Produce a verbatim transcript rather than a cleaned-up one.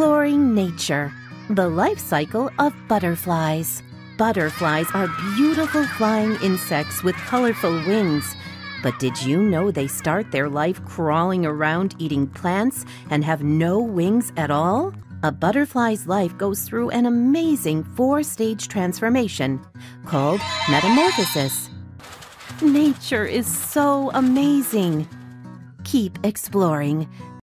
exploring nature, the life cycle of butterflies. Butterflies are beautiful flying insects with colorful wings. But did you know they start their life crawling around eating plants and have no wings at all? A butterfly's life goes through an amazing four-stage transformation called metamorphosis. Nature is so amazing. Keep exploring.